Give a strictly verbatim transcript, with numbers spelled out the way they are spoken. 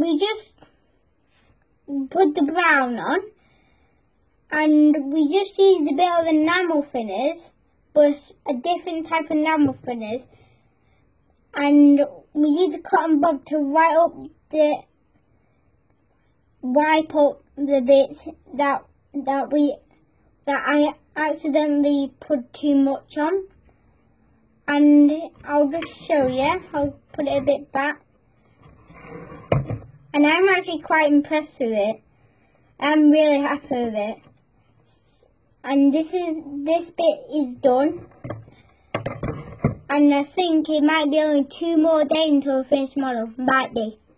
we just put the brown on and we just used a bit of enamel thinners, but a different type of enamel thinners, and we used a cotton bud to wipe up the wipe up the bits that that we that I accidentally put too much on. And I'll just show you. I'll put it a bit back. And I'm actually quite impressed with it. I'm really happy with it. And this is this bit is done. And I think it might be only two more days until I finish the model. Might be.